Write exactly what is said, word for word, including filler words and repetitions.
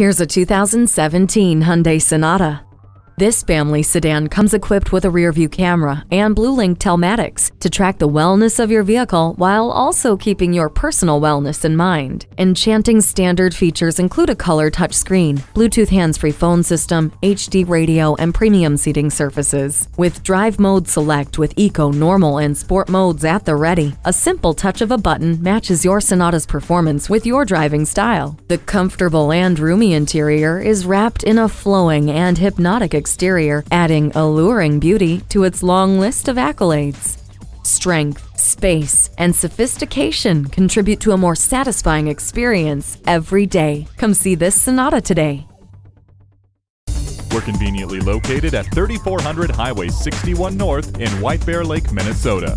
Here's a two thousand seventeen Hyundai Sonata. This family sedan comes equipped with a rear-view camera and BlueLink telematics to track the wellness of your vehicle while also keeping your personal wellness in mind. Enchanting standard features include a color touchscreen, Bluetooth hands-free phone system, H D radio, and premium seating surfaces. With Drive Mode Select with Eco, Normal, and Sport modes at the ready, a simple touch of a button matches your Sonata's performance with your driving style. The comfortable and roomy interior is wrapped in a flowing and hypnotic experience. Exterior, adding alluring beauty to its long list of accolades. Strength, space, and sophistication contribute to a more satisfying experience every day. Come see this Sonata today. We're conveniently located at thirty-four hundred Highway sixty-one North in White Bear Lake, Minnesota.